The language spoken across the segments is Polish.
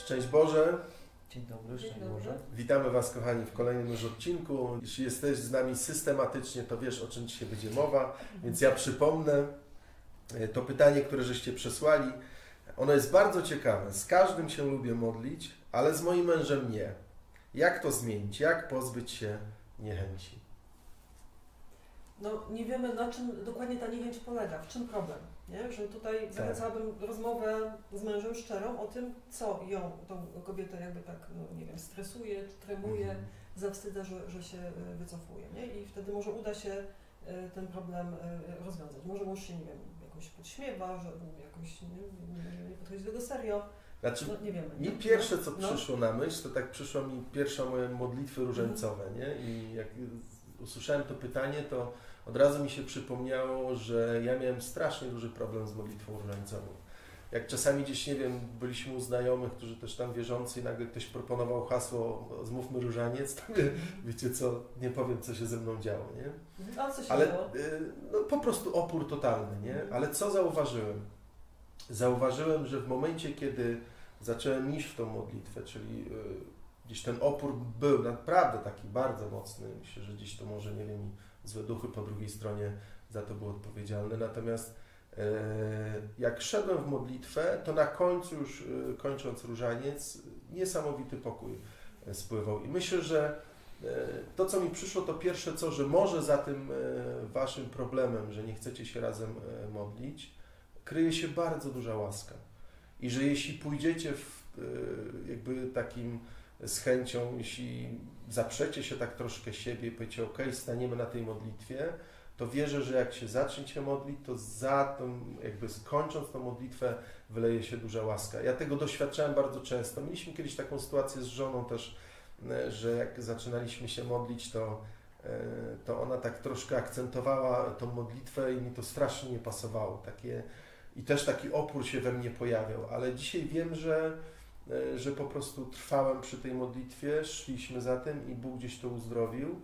Szczęść Boże. Dzień dobry, szczęść Boże. Witamy Was, kochani, w kolejnym już odcinku. Jeśli jesteś z nami systematycznie, to wiesz, o czym dzisiaj będzie mowa, więc ja przypomnę to pytanie, które żeście przesłali. Ono jest bardzo ciekawe. Z każdym się lubię modlić, ale z moim mężem nie. Jak to zmienić? Jak pozbyć się niechęci? No, nie wiemy, na czym dokładnie ta niechęć polega, w czym problem, nie? Że tutaj zwracałabym rozmowę z mężem szczerą o tym, co ją, tą kobietę jakby tak, no nie wiem, stresuje, tremuje, zawstydza, że się wycofuje, nie? I wtedy może uda się ten problem rozwiązać. Może mąż się, nie wiem, jakoś podśmiewa, że jakoś nie podchodzi do tego serio. Znaczy, no, nie wiemy, nie? Mi pierwsze, co przyszło na myśl, to tak przyszła mi pierwsza moje modlitwy różańcowe, nie? I jak usłyszałem to pytanie, to od razu mi się przypomniało, że ja miałem strasznie duży problem z modlitwą różańcową. Jak czasami gdzieś, nie wiem, byliśmy u znajomych, którzy też tam wierzący, i nagle ktoś proponował hasło "zmówmy różaniec", to wiecie co, nie powiem, co się ze mną działo, nie? A co się działo? No, po prostu opór totalny, nie? Ale co zauważyłem? Zauważyłem, że w momencie, kiedy zacząłem iść w tą modlitwę, czyli gdzieś ten opór był naprawdę taki bardzo mocny. Myślę, że gdzieś to może, nie wiem, złe duchy po drugiej stronie za to były odpowiedzialne. Natomiast jak szedłem w modlitwę, to na końcu już, kończąc różaniec, niesamowity pokój spływał. I myślę, że to, co mi przyszło, to pierwsze co, że może za tym waszym problemem, że nie chcecie się razem modlić, kryje się bardzo duża łaska. I że jeśli pójdziecie w jakby takim z chęcią, jeśli zaprzecie się tak troszkę siebie i powiecie, ok, staniemy na tej modlitwie, to wierzę, że jak się zaczniecie modlić, to za tą, jakby skończąc tą modlitwę, wyleje się duża łaska. Ja tego doświadczałem bardzo często. Mieliśmy kiedyś taką sytuację z żoną też, że jak zaczynaliśmy się modlić, to ona tak troszkę akcentowała tą modlitwę i mi to strasznie nie pasowało. I też taki opór się we mnie pojawiał, ale dzisiaj wiem, że po prostu trwałem przy tej modlitwie, szliśmy za tym i Bóg gdzieś to uzdrowił,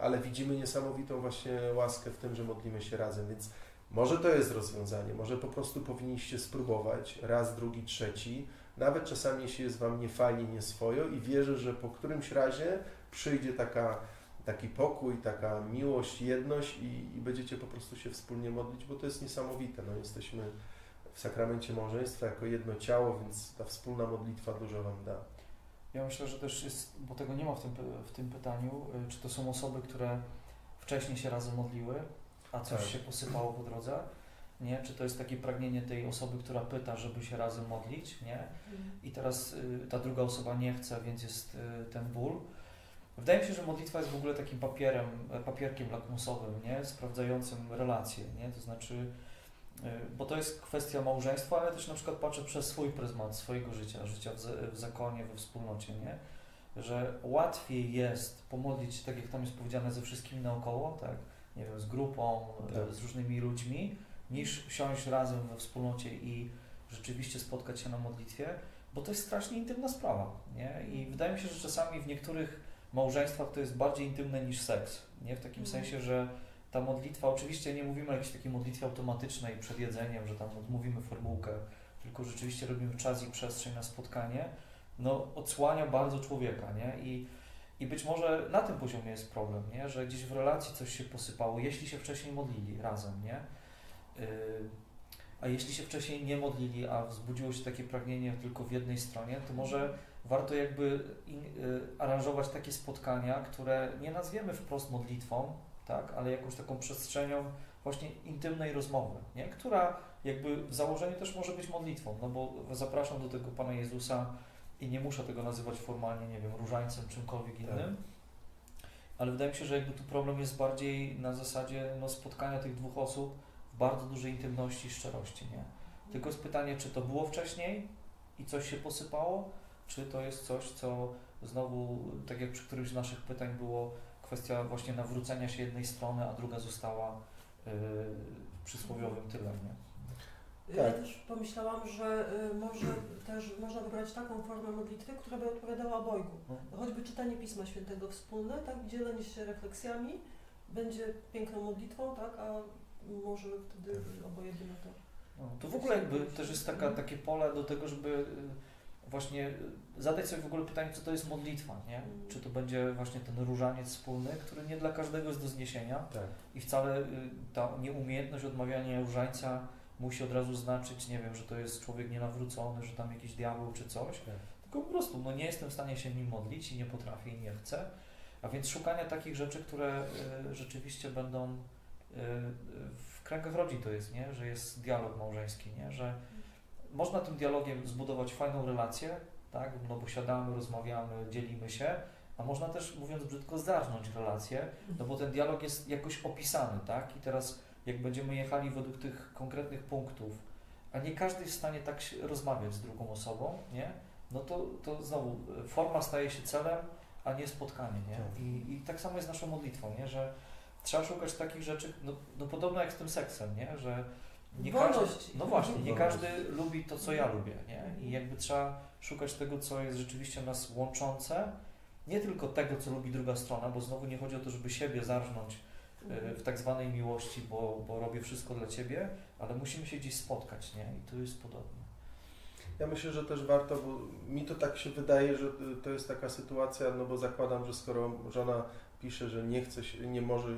ale widzimy niesamowitą właśnie łaskę w tym, że modlimy się razem, więc może to jest rozwiązanie, może po prostu powinniście spróbować raz, drugi, trzeci, nawet czasami jeśli jest Wam niefajnie, nieswojo, i wierzę, że po którymś razie przyjdzie taki pokój, taka miłość, jedność i będziecie po prostu się wspólnie modlić, bo to jest niesamowite, no jesteśmy w sakramencie małżeństwa jako jedno ciało, więc ta wspólna modlitwa dużo Wam da. Ja myślę, że też jest, bo tego nie ma w tym pytaniu, czy to są osoby, które wcześniej się razem modliły, a coś się posypało po drodze, nie? Czy to jest takie pragnienie tej osoby, która pyta, żeby się razem modlić, nie? I teraz ta druga osoba nie chce, więc jest ten ból. Wydaje mi się, że modlitwa jest w ogóle takim papierkiem lakmusowym, nie? Sprawdzającym relacje, nie? To znaczy, bo to jest kwestia małżeństwa, ale też na przykład patrzę przez swój pryzmat swojego życia, w zakonie, we wspólnocie, nie? Że łatwiej jest pomodlić się, tak jak tam jest powiedziane, ze wszystkimi naokoło, tak? Nie wiem, z grupą, z różnymi ludźmi, niż siąść razem we wspólnocie i rzeczywiście spotkać się na modlitwie, bo to jest strasznie intymna sprawa, nie? I wydaje mi się, że czasami w niektórych małżeństwach to jest bardziej intymne niż seks, nie? W takim sensie, że ta modlitwa, oczywiście nie mówimy o jakiejś takiej modlitwie automatycznej przed jedzeniem, że tam odmówimy formułkę, tylko rzeczywiście robimy czas i przestrzeń na spotkanie, no odsłania bardzo człowieka, nie? I być może na tym poziomie jest problem, nie? Że gdzieś w relacji coś się posypało, jeśli się wcześniej modlili razem, nie? A jeśli się wcześniej nie modlili, a wzbudziło się takie pragnienie tylko w jednej stronie, to może warto jakby aranżować takie spotkania, które nie nazwiemy wprost modlitwą, tak, ale jakąś taką przestrzenią właśnie intymnej rozmowy, nie? Która jakby w założeniu też może być modlitwą, no bo zapraszam do tego Pana Jezusa i nie muszę tego nazywać formalnie, nie wiem, różańcem, czymkolwiek innym, ale wydaje mi się, że jakby tu problem jest bardziej na zasadzie no, spotkania tych dwóch osób w bardzo dużej intymności i szczerości, nie? Tylko jest pytanie, czy to było wcześniej i coś się posypało, czy to jest coś, co znowu, tak jak przy którymś z naszych pytań było, kwestia właśnie nawrócenia się jednej strony, a druga została przysłowiowym tylem, nie? Ja też pomyślałam, że może też można wybrać taką formę modlitwy, która by odpowiadała obojgu. Choćby czytanie Pisma Świętego wspólne, tak, dzielenie się refleksjami, będzie piękną modlitwą, tak, a może wtedy oboje by na to. No, to w ogóle jakby też jest takie pole do tego, żeby właśnie zadać sobie w ogóle pytanie, co to jest modlitwa, nie? Czy to będzie właśnie ten różaniec wspólny, który nie dla każdego jest do zniesienia, tak. I wcale ta nieumiejętność odmawiania różańca musi od razu znaczyć, nie wiem, że to jest człowiek nienawrócony, że tam jakiś diabeł czy coś, tak. Tylko po prostu no, nie jestem w stanie się nim modlić i nie potrafię i nie chcę, a więc szukania takich rzeczy, które rzeczywiście będą w kręgach rodzin to jest, nie? Że jest dialog małżeński, nie? Że można tym dialogiem zbudować fajną relację, tak? No bo siadamy, rozmawiamy, dzielimy się, a można też, mówiąc brzydko, zarżnąć relację, no bo ten dialog jest jakoś opisany, tak? I teraz jak będziemy jechali według tych konkretnych punktów, a nie każdy jest w stanie tak rozmawiać z drugą osobą, nie? No to znowu forma staje się celem, a nie spotkanie, nie? I tak samo jest z naszą modlitwą, nie? Że trzeba szukać takich rzeczy, no podobno jak z tym seksem, nie? Że nie każdy, no właśnie, nie każdy lubi to, co ja lubię, nie? I jakby trzeba szukać tego, co jest rzeczywiście nas łączące, nie tylko tego, co lubi druga strona, bo znowu nie chodzi o to, żeby siebie zarżnąć w tak zwanej miłości, bo robię wszystko dla Ciebie, ale musimy się gdzieś spotkać, nie? I to jest podobne. Ja myślę, że też warto, bo mi to tak się wydaje, że to jest taka sytuacja, no bo zakładam, że skoro żona pisze, że nie chce się, nie może,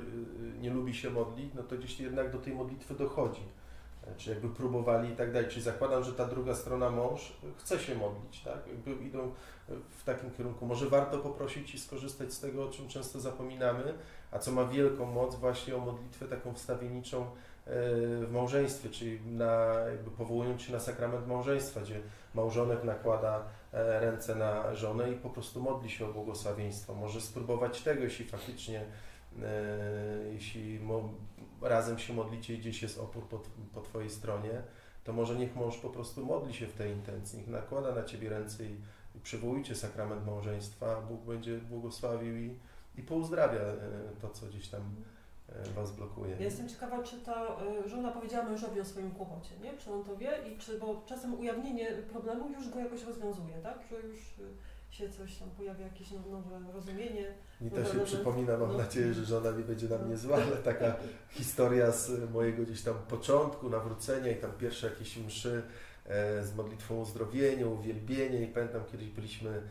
nie lubi się modlić, no to gdzieś jednak do tej modlitwy dochodzi. Czy jakby próbowali i tak dalej. Czyli zakładam, że ta druga strona, mąż, chce się modlić, tak? Jakby idą w takim kierunku. Może warto poprosić i skorzystać z tego, o czym często zapominamy, a co ma wielką moc, właśnie o modlitwę taką wstawienniczą w małżeństwie, czyli jakby powołując się na sakrament małżeństwa, gdzie małżonek nakłada ręce na żonę i po prostu modli się o błogosławieństwo. Może spróbować tego, jeśli faktycznie, jeśli razem się modlicie i gdzieś jest opór po Twojej stronie, to może niech mąż po prostu modli się w tej intencji, niech nakłada na Ciebie ręce i przywołujcie sakrament małżeństwa, Bóg będzie błogosławił i pouzdrawia to, co gdzieś tam Was blokuje. Ja jestem ciekawa, czy ta żona powiedziała mężowi o swoim kłopocie, nie? Czy on to wie i czy, bo czasem ujawnienie problemu już go jakoś rozwiązuje, tak? Że już się coś tam pojawia, jakieś nowe rozumienie. Mi to się przypomina, mam nadzieję, że żona nie będzie na mnie zła, ale taka historia z mojego gdzieś tam początku, nawrócenia i tam pierwsze jakieś mszy z modlitwą o uzdrowienie, uwielbienie i pamiętam, kiedyś byliśmy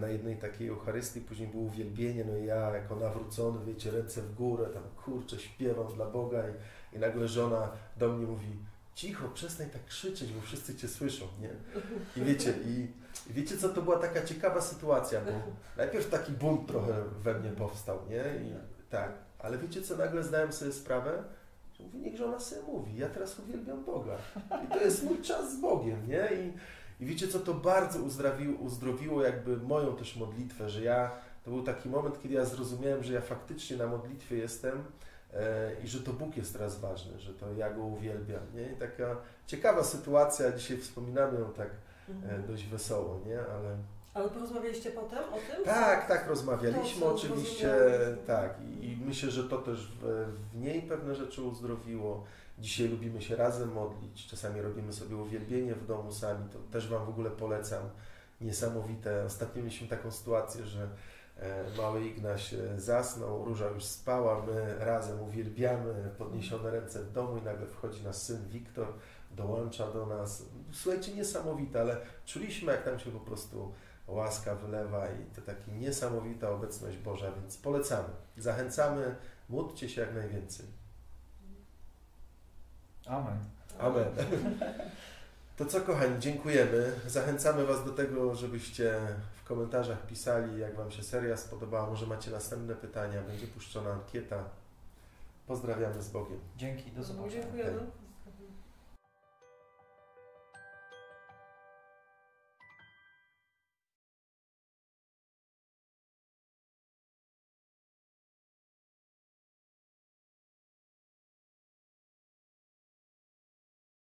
na jednej takiej Eucharystii, później było uwielbienie, no i ja jako nawrócony, wiecie, ręce w górę, tam kurczę, śpiewam dla Boga i nagle żona do mnie mówi: cicho, przestań tak krzyczeć, bo wszyscy Cię słyszą, nie? I wiecie co, to była taka ciekawa sytuacja, bo najpierw taki bunt trochę we mnie powstał, nie? I tak, ale wiecie co, nagle zdałem sobie sprawę, że mówię, niech żona sobie mówi, ja teraz uwielbiam Boga i to jest mój czas z Bogiem, nie? I wiecie co, to bardzo uzdrowiło jakby moją też modlitwę, że to był taki moment, kiedy ja zrozumiałem, że ja faktycznie na modlitwie jestem, i że to Bóg jest teraz ważny, że to ja Go uwielbiam, nie? I taka ciekawa sytuacja, dzisiaj wspominamy ją tak dość wesoło, nie? Ale porozmawialiście potem o tym? Tak, rozmawialiśmy oczywiście, tak. I myślę, że to też w niej pewne rzeczy uzdrowiło. Dzisiaj lubimy się razem modlić, czasami robimy sobie uwielbienie w domu sami, to też Wam w ogóle polecam. Niesamowite. Ostatnio mieliśmy taką sytuację, że mały Ignaś zasnął, Róża już spała, my razem uwielbiamy, podniesione ręce w domu i nagle wchodzi nasz syn Wiktor, dołącza do nas. Słuchajcie, niesamowite, ale czuliśmy, jak tam się po prostu łaska wylewa i to taka niesamowita obecność Boża, więc polecamy, zachęcamy, módlcie się jak najwięcej. Amen. Amen. To co, kochani, dziękujemy. Zachęcamy Was do tego, żebyście w komentarzach pisali, jak Wam się seria spodobała. Może macie następne pytania, będzie puszczona ankieta. Pozdrawiamy z Bogiem. Dzięki, do zobaczenia. Dziękujemy.